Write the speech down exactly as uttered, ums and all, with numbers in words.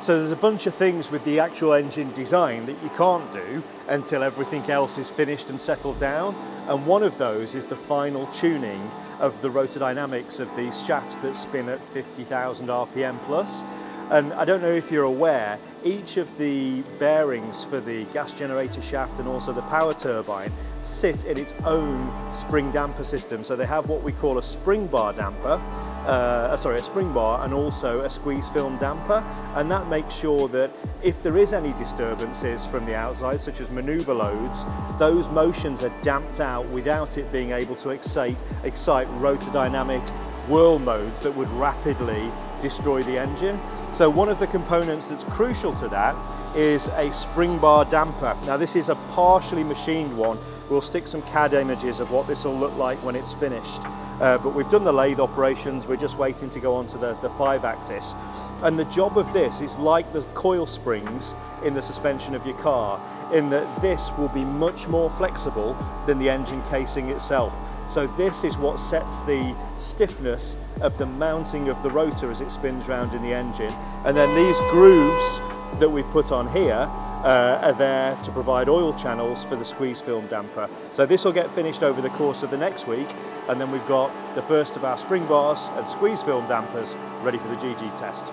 So there's a bunch of things with the actual engine design that you can't do until everything else is finished and settled down. And one of those is the final tuning of the rotor dynamics of these shafts that spin at fifty thousand R P M plus. And I don't know if you're aware, each of the bearings for the gas generator shaft and also the power turbine sit in its own spring damper system. So they have what we call a spring bar damper, uh, sorry, a spring bar and also a squeeze film damper. And that makes sure that if there is any disturbances from the outside, such as maneuver loads, those motions are damped out without it being able to excite, excite rotor dynamic whirl modes that would rapidly destroy the engine. So one of the components that's crucial to that is a spring bar damper. Now this is a partially machined one. We'll stick some C A D images of what this will look like when it's finished. Uh, but we've done the lathe operations, we're just waiting to go onto the, the five axis. And the job of this is like the coil springs in the suspension of your car, in that this will be much more flexible than the engine casing itself. So this is what sets the stiffness of the mounting of the rotor as it spins round in the engine. And then these grooves that we've put on here uh, are there to provide oil channels for the squeeze film damper. So this will get finished over the course of the next week, and then we've got the first of our spring bars and squeeze film dampers ready for the G G test.